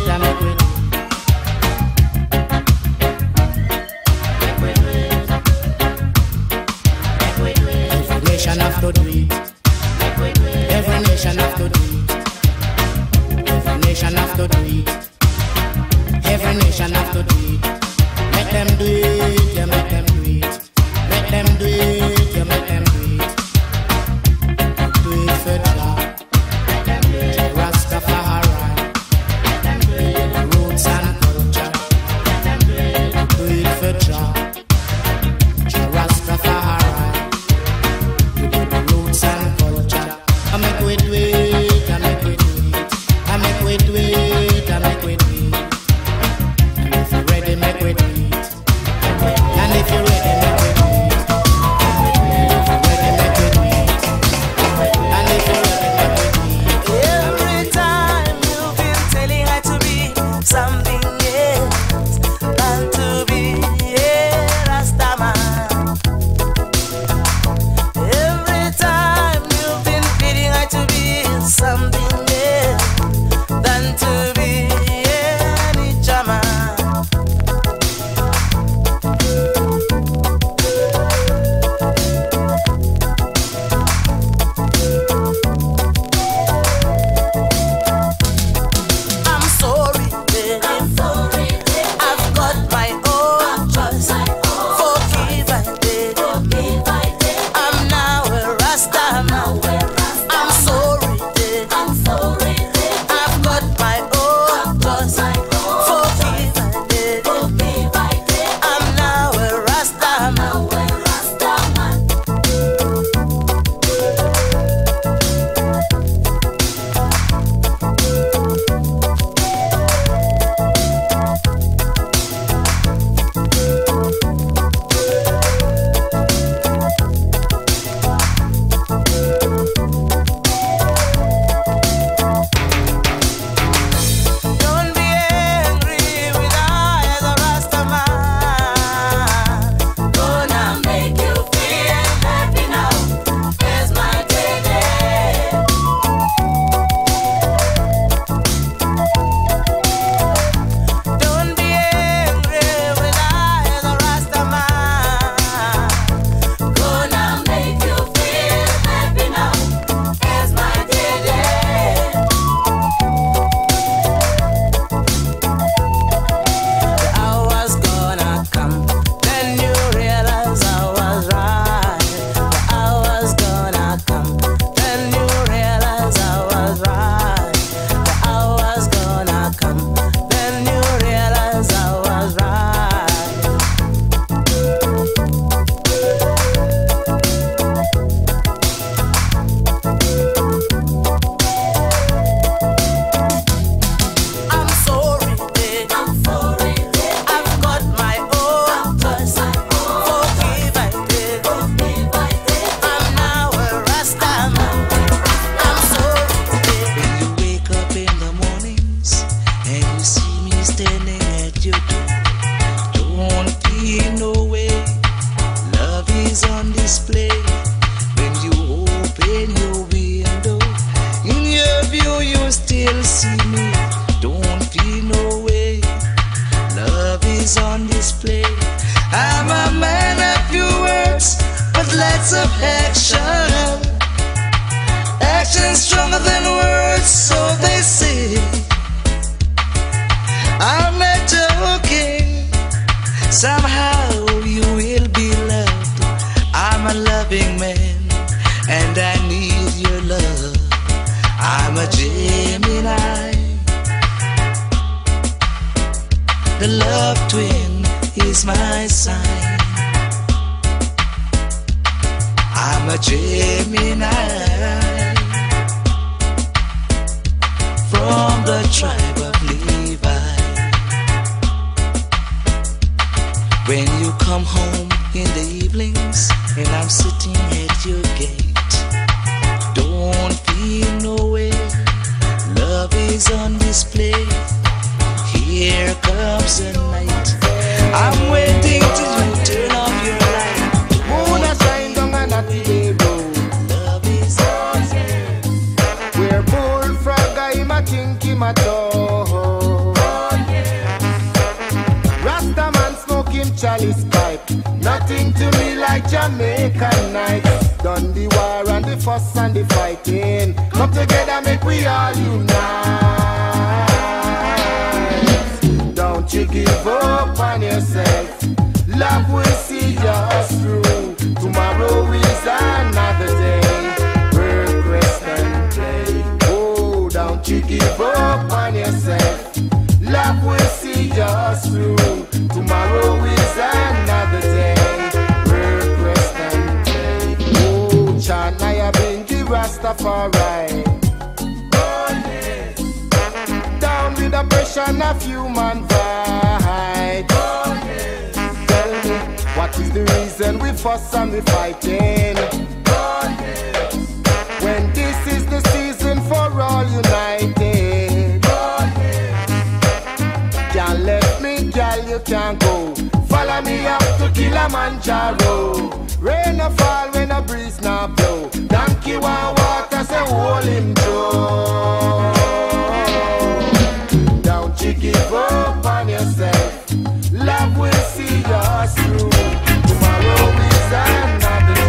need you. Don't wanna be in no way. Love is on display. When you open your window, in your view you still see me. Don't be no way. Love is on display. I'm a man of few words, but lots of action. Action stronger than words, so they say. I'm not joking. Somehow you will be loved. I'm a loving man, and I need your love. I'm a Gemini, the love twin is my sign. I'm a Gemini, from the tribe of Levi. When you come home in the evenings and I'm sitting at your gate, don't feel no way. Love is on display. Here comes the night. I'm waiting till you turn off your light. Love is on display. We're born from I think him a dog. Rasta man smoking chalice pipe. Nothing to me like Jamaican nights. Done the war and the fuss and the fighting. Come together, make we all unite. Don't you give up on yourself. Love will see us through. Tomorrow is another day. Work, rest and play. Don't you give up on yourself. Love will see us through. Tomorrow is another day. Work, rest and play. Oh, chant I have been the Rastafari. Down with the pressure of human pride. Tell me, what is the reason we fuss and we fighting? When this is the season for all united, can't let me, girl, you can't go. Follow me up to Kilimanjaro. Rain or fall, when a breeze now blow. Donkey want water, say hold him through. Don't you give up on yourself. Love will see us through. Tomorrow is another day.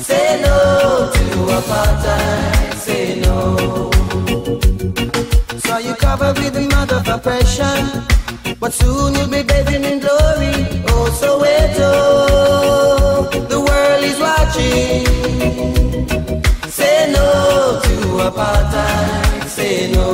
Say no to apartheid, say no. oppression, but soon you'll be bathing in glory. Oh Soweto, the world is watching. Say no to apartheid, say no.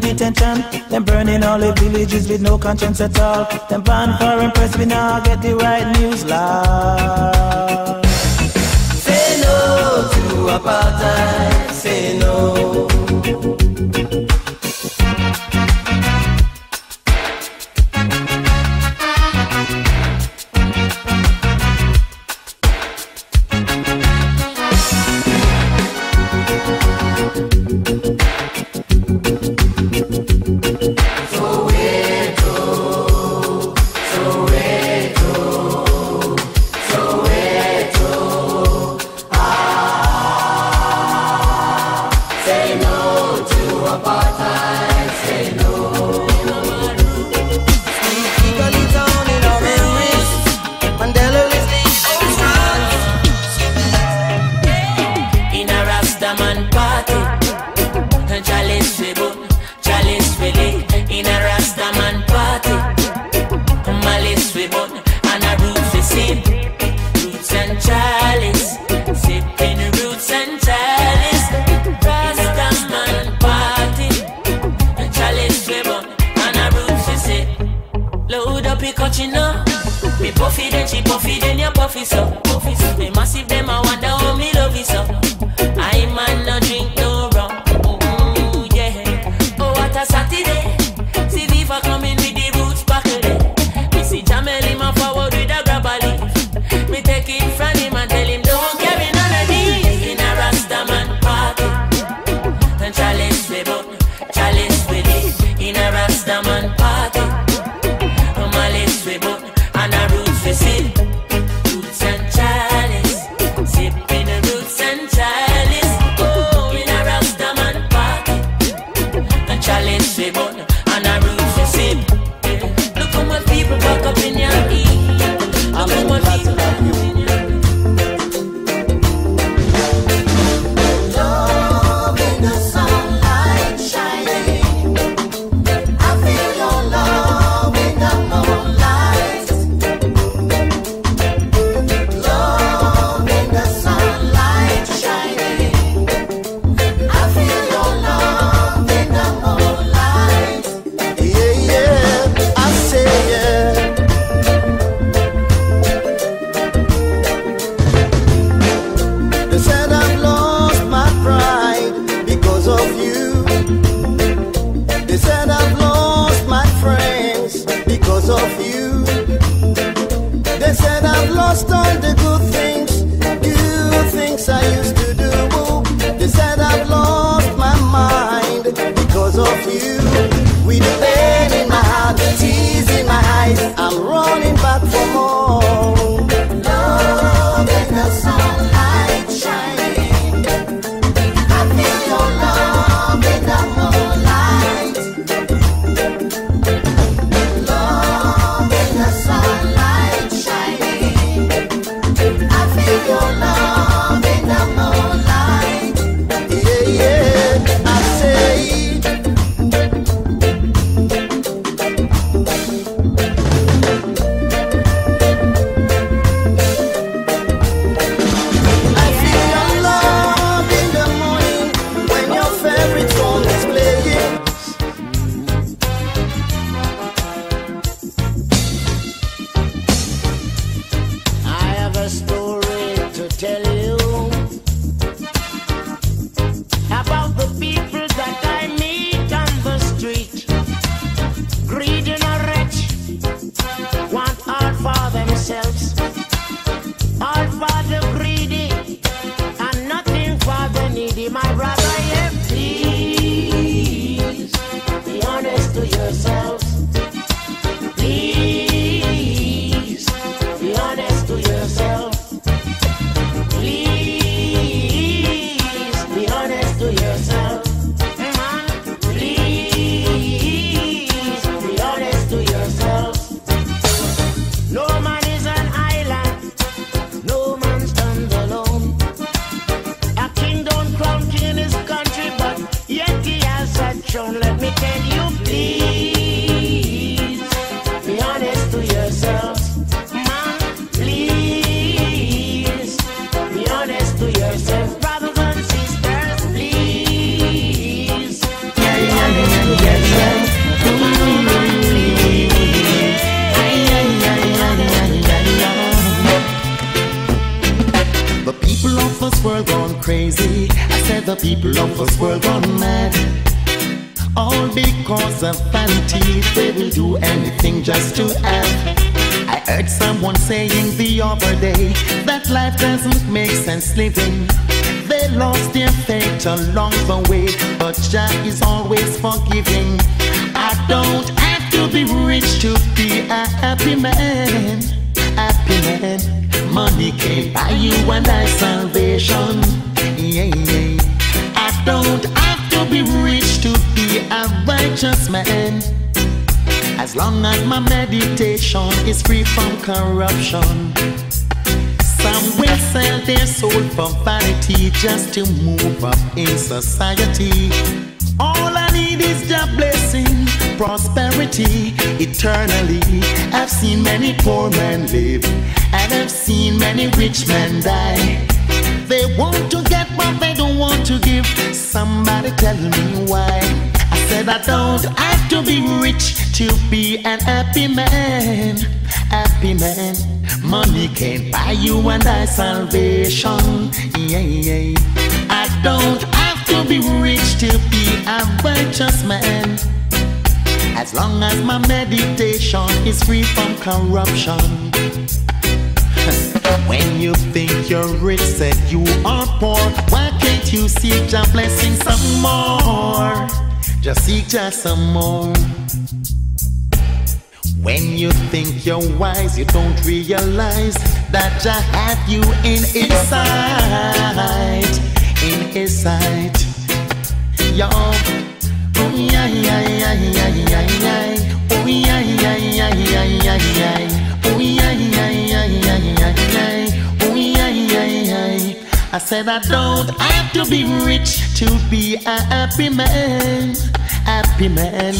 Detention, them burning all the villages with no conscience at all. Them ban foreign press, we now get the right news loud. Say no to apartheid, say no. Yourself. this world gone crazy. I said the people of this world gone mad. All because of vanity, they will do anything just to have. I heard someone saying the other day that life doesn't make sense living. They lost their faith along the way, but Jah is always forgiving. I don't have to be rich to be a happy man. Happy man. Money can't buy you and I salvation. Yeah, yeah. I don't have to be rich to be a righteous man. As long as my meditation is free from corruption. Some will sell their soul for vanity just to move up in society. All I need is Jah blessing, prosperity, eternally. I've seen many poor men live, and I've seen many rich men die. They want to get what they don't want to give. Somebody tell me why. I said I don't have to be rich to be an happy man. Happy man. Money can't buy you and I salvation. Yeah, yeah. I don't have to be rich to be a righteous man. As long as my meditation is free from corruption. When you think you're rich, said you are poor, why can't you seek your blessing some more? Just seek just some more. When you think you're wise, you don't realize that Jah have you in His sight, in His sight. Yo, oh yeah yeah yeah yeah yeah yeah, oh yeah yeah yeah yeah yeah yeah, oh yeah yeah yeah yeah yeah yeah, oh yeah yeah yeah. I said I don't have to be rich to be a happy man. Happy man.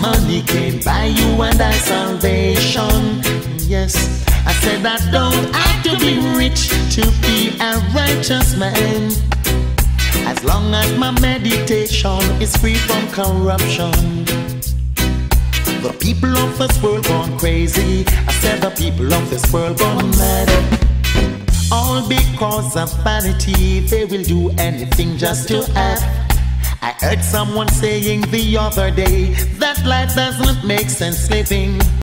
Money can't buy you and I salvation. Yes, I said I don't have to be rich to be a righteous man. As long as my meditation is free from corruption. The people of this world gone crazy. I said the people of this world gone mad. All because of vanity, they will do anything just to have. I heard someone saying the other day that life doesn't make sense living.